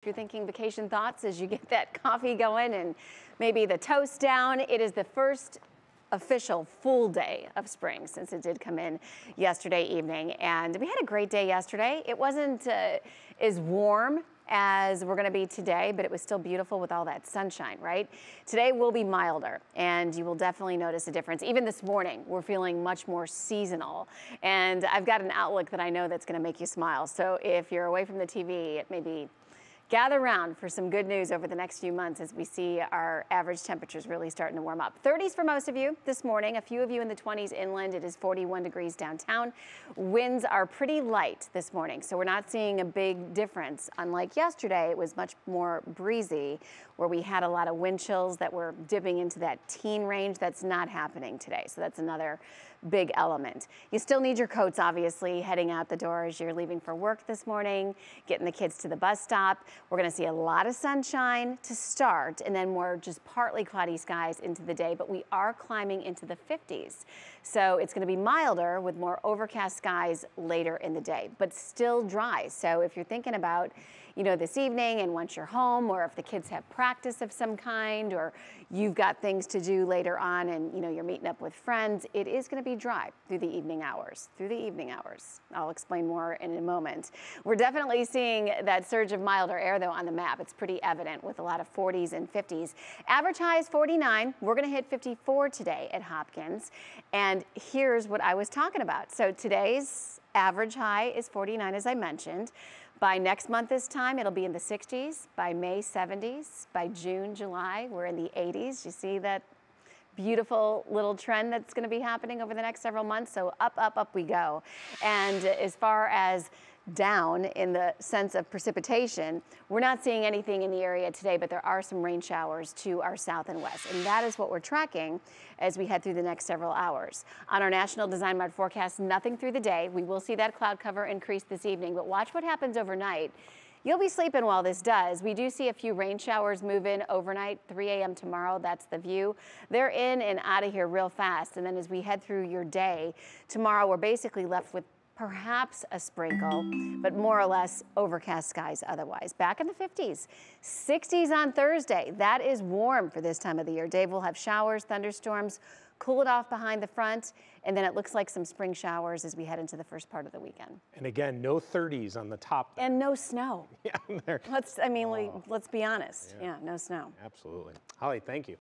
If you're thinking vacation thoughts as you get that coffee going and maybe the toast down, it is the first official full day of spring since it did come in yesterday evening. And we had a great day yesterday. It wasn't as warm as we're going to be today, but it was still beautiful with all that sunshine, right? Today will be milder and you will definitely notice a difference. Even this morning, we're feeling much more seasonal, and I've got an outlook that I know that's going to make you smile. So if you're away from the TV, it may be gather round for some good news over the next few months as we see our average temperatures really starting to warm up. 30s for most of you this morning, a few of you in the 20s inland. It is 41 degrees downtown. Winds are pretty light this morning, so we're not seeing a big difference. Unlike yesterday, it was much more breezy where we had a lot of wind chills that were dipping into that teen range. That's not happening today, so that's another big element. You still need your coats, obviously, heading out the door as you're leaving for work this morning, getting the kids to the bus stop. We're going to see a lot of sunshine to start and then more just partly cloudy skies into the day, but we are climbing into the 50s. So it's going to be milder with more overcast skies later in the day, but still dry. So if you're thinking about, you know, this evening and once you're home, or if the kids have practice of some kind, or you've got things to do later on and, you know, you're meeting up with friends, it is going to be dry through the evening hours, I'll explain more in a moment. We're definitely seeing that surge of milder air though on the map. It's pretty evident with a lot of 40s and 50s. Average highs 49. We're going to hit 54 today at Hopkins. And here's what I was talking about. So today's average high is 49, as I mentioned. By next month this time, it'll be in the 60s. By May, 70s. By June, July, we're in the 80s. You see that beautiful little trend that's going to be happening over the next several months. So up, up, up we go. And as far as down in the sense of precipitation, we're not seeing anything in the area today, but there are some rain showers to our south and west, and that is what we're tracking as we head through the next several hours. On our National Design Mod forecast, nothing through the day. We will see that cloud cover increase this evening, but watch what happens overnight. You'll be sleeping while this does. We do see a few rain showers move in overnight, 3 a.m. tomorrow. That's the view. They're in and out of here real fast, and then as we head through your day tomorrow, we're basically left with perhaps a sprinkle, but more or less overcast skies otherwise. Back in the 50s, 60s on Thursday. That is warm for this time of the year. Dave will have showers, thunderstorms, cool it off behind the front, and then it looks like some spring showers as we head into the first part of the weekend. And again, no 30s on the top there. And no snow. Yeah, let's be honest. Yeah, no snow. Absolutely. Hollie, thank you.